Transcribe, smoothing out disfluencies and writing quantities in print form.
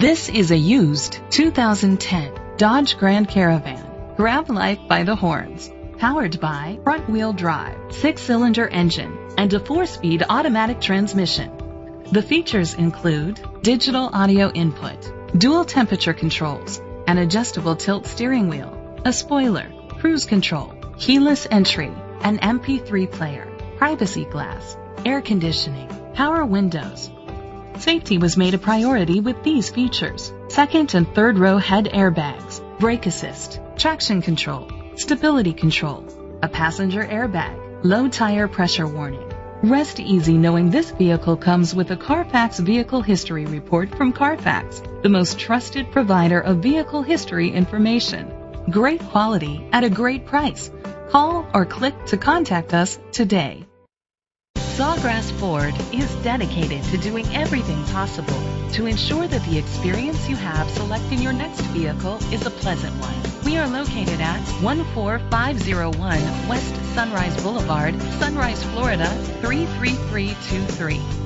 This is a used 2010 Dodge Grand Caravan. Grab life by the horns. Powered by front-wheel drive, 6-cylinder engine, and a 4-speed automatic transmission. The features include digital audio input, dual temperature controls, an adjustable tilt steering wheel, a spoiler, cruise control, keyless entry, an MP3 player, privacy glass, air conditioning, power windows. Safety was made a priority with these features: second and third row head airbags, brake assist, traction control, stability control, a passenger airbag, low tire pressure warning. Rest easy knowing this vehicle comes with a Carfax Vehicle History Report from Carfax, the most trusted provider of vehicle history information. Great quality at a great price. Call or click to contact us today. Sawgrass Ford is dedicated to doing everything possible to ensure that the experience you have selecting your next vehicle is a pleasant one. We are located at 14501 West Sunrise Boulevard, Sunrise, Florida 33323.